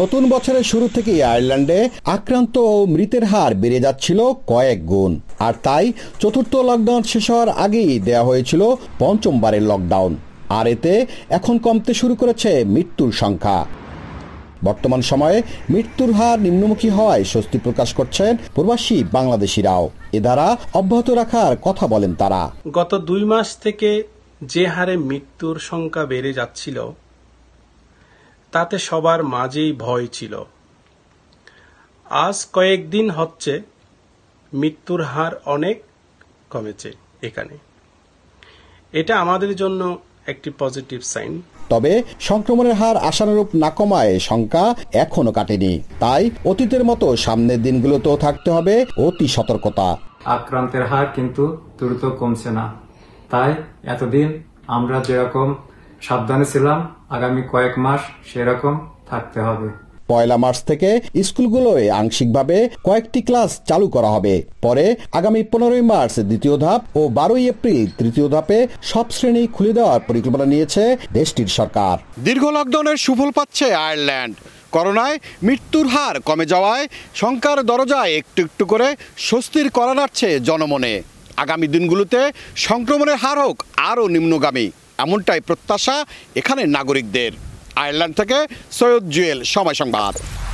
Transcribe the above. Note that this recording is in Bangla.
নতুন বছরের শুরু থেকে আয়ারল্যান্ডে আক্রান্ত ও মৃতের হার বেড়ে যাচ্ছিল কয়েক গুণ, আর তাই চতুর্থ লকডাউন শেষ হওয়ার আগেই দেয়া হয়েছিল পঞ্চমবারের লকডাউন। আর এতে এখন কমতে শুরু করেছে মৃত্যুর সংখ্যা। বর্তমান সময়ে মৃত্যুর হার নিম্নমুখী হওয়ায় স্বস্তি প্রকাশ করছেন প্রবাসী বাংলাদেশিরাও। এ ধারা অব্যাহত রাখার কথা বলেন তারা। গত দুই মাস থেকে যে হারে মৃত্যুর সংখ্যা বেড়ে যাচ্ছিল তাতে সবার মাঝেই ভয় ছিল। আজ কয়েকদিন হচ্ছে মৃত্যুর হার অনেক কমেছে এখানে, এটা আমাদের জন্য একটি পজিটিভ সাইন। তবে সংক্রমণের হার আশানুরূপ না কমায় শঙ্কা এখনো কাটেনি, তাই অতীতের মতো সামনের দিনগুলোতেও থাকতে হবে অতি সতর্কতা। আক্রান্তের হার কিন্তু দ্রুত কমছে না, তাই এতদিন আমরা যেরকম সাবধানে ছিলাম আগামী কয়েক মাস সেরকম থাকতে হবে। ১ মার্চ থেকে স্কুলগুলোয় আংশিকভাবে কয়েকটি ক্লাস চালু করা হবে। পরে আগামী ১৫ মার্চ দ্বিতীয় ধাপ ও ১২ এপ্রিল তৃতীয় ধাপে সব শ্রেণী খুলে দেওয়ার পরিকল্পনা নিয়েছে দেশটির সরকার। দীর্ঘ লকডাউনের সুফল পাচ্ছে আয়ারল্যান্ড। করোনায় মৃত্যুর হার কমে যাওয়ায় শঙ্কার দরজায় একটু একটু করে স্বস্তির করা নাড়ছে জনমনে। আগামী দিনগুলোতে সংক্রমণের হার হোক আরও নিম্নগামী, এমনটাই প্রত্যাশা এখানে নাগরিকদের। আয়ারল্যান্ড থেকে সৈয়দ জুয়েল, সময় সংবাদ।